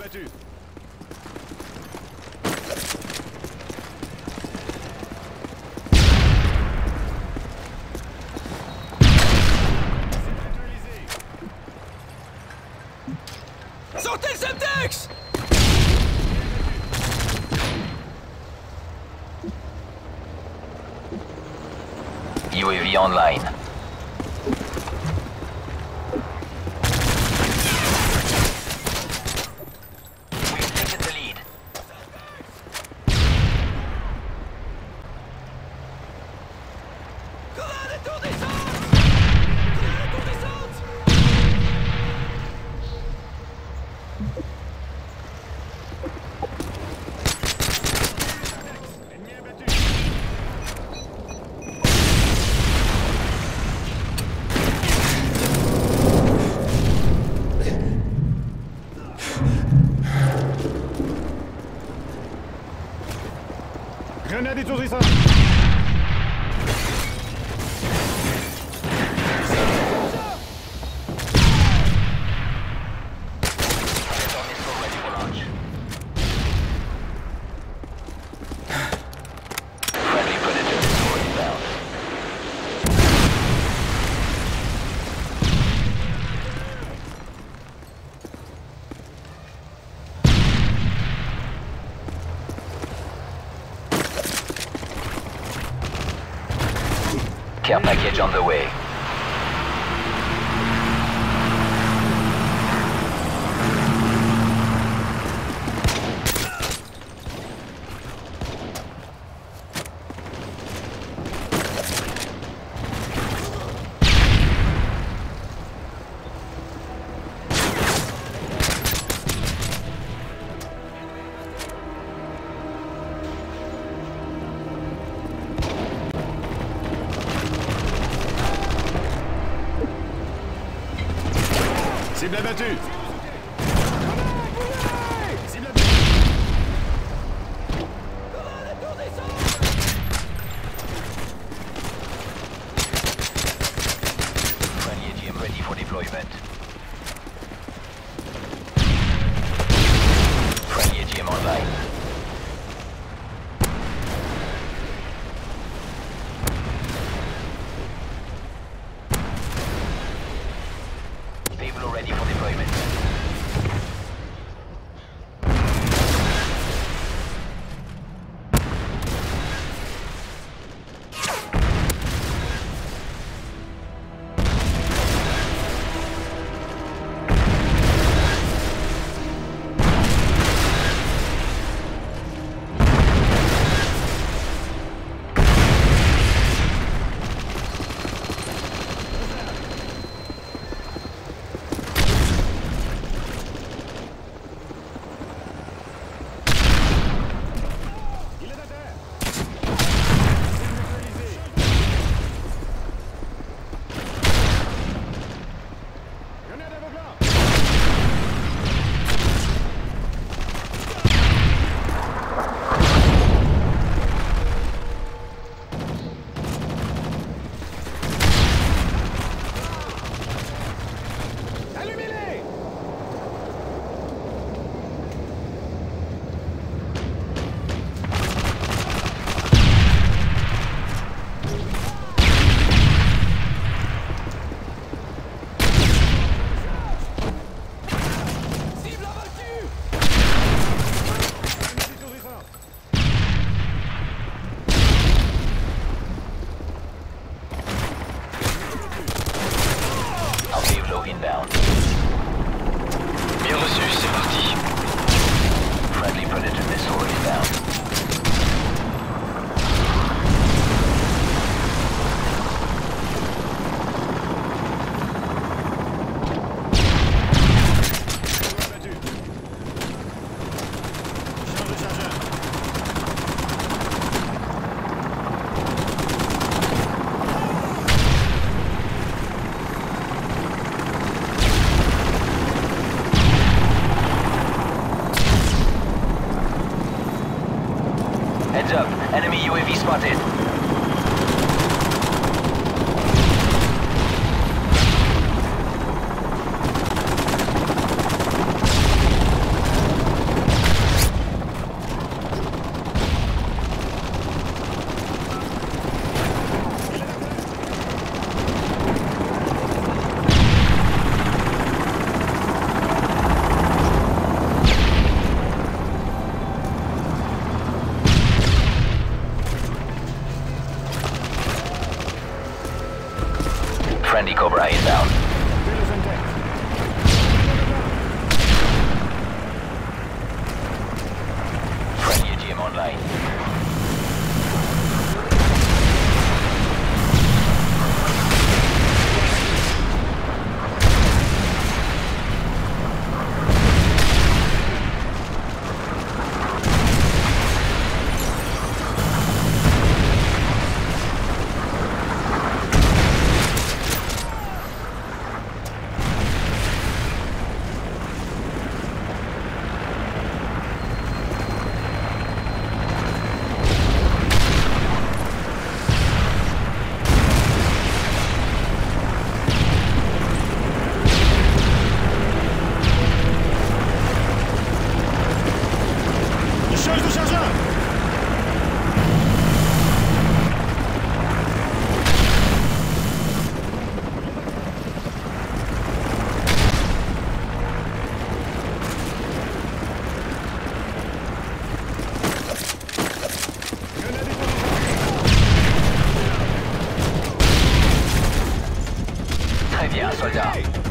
abattu. Sortez le Semtex! UAV online. We've taken the lead. Cobra, la tour descend! Grenade étourdissante. Care package on the way. Cible abattue. Cible abattue. Friendly AGM ready for deployment. Friendly AGM online. Ready for deployment. Heads up, enemy UAV spotted. soldat.